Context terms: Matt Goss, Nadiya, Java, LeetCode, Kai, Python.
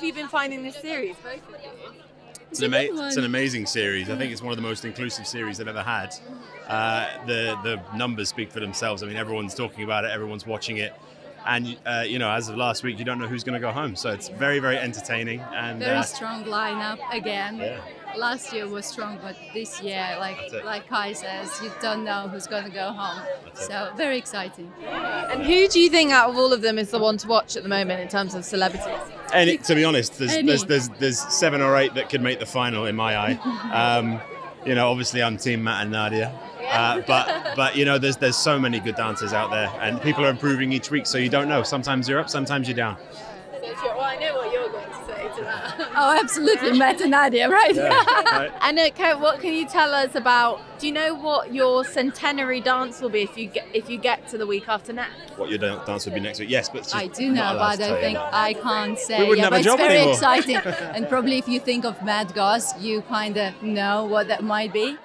have you been finding this series, both of you? It's an amazing series. I think it's one of the most inclusive series they've ever had. The numbers speak for themselves. I mean, everyone's talking about it, everyone's watching it. And, you know, as of last week, you don't know who's going to go home. So it's very, very entertaining. And very strong lineup again. Yeah. Last year was strong, but this year, like Kai says, you don't know who's going to go home. So very exciting. And who do you think out of all of them is the one to watch at the moment in terms of celebrities? Any, to be honest, there's 7 or 8 that could make the final in my eye. You know, obviously I'm Team Matt and Nadiya. But you know, there's so many good dancers out there, and people are improving each week, so you don't know. Sometimes you're up, sometimes you're down. So true. Well, I know what you're going to say to that. Oh, absolutely, Matt and Nadiya, right? Yeah, right. And Kai, what can you tell us about? Do you know what your centenary dance will be if you get to the week after next? What your dance will be next week? Yes, but it's just I do know, but I don't think I can't say. We wouldn't have a job anymore. It's very exciting, and probably if you think of Matt Goss, you kind of know what that might be.